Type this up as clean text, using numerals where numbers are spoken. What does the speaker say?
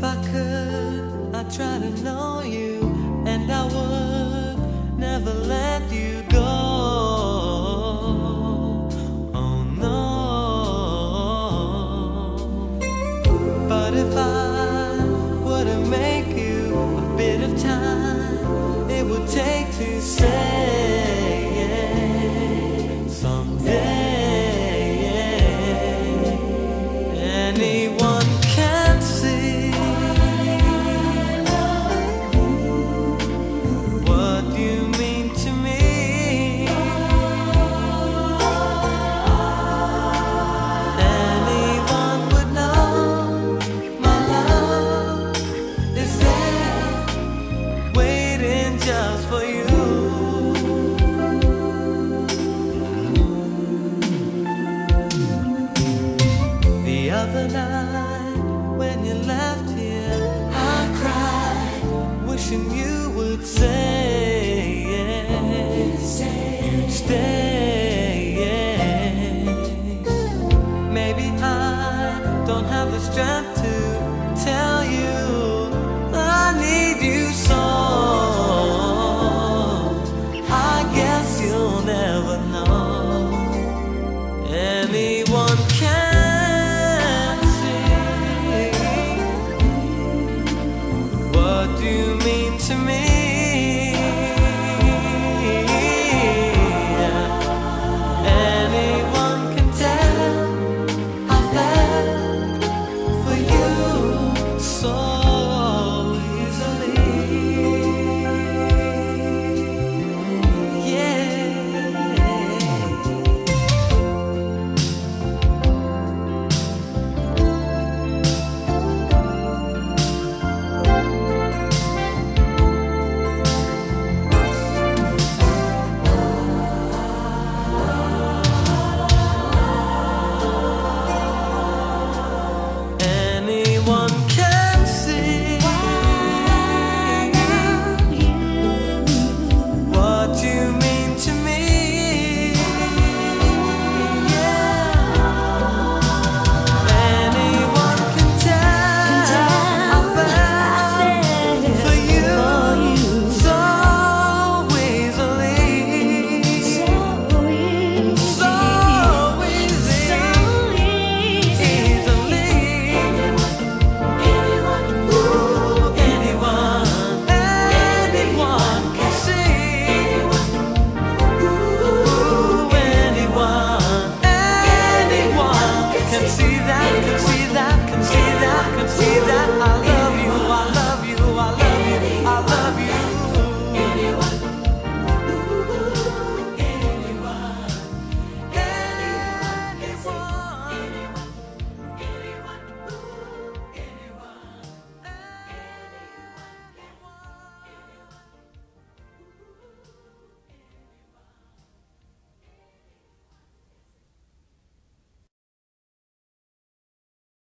If I could, I'd try to know you, and I would never let you go. Oh no. But if I were to make you a bit of time, it would take to say someday. Anyone can see the night when you left here, I cried, wishing you would say, you'd stay. Maybe I don't have the strength to tell you I need you so. I guess you'll never know. Anyone can. What do you mean to me?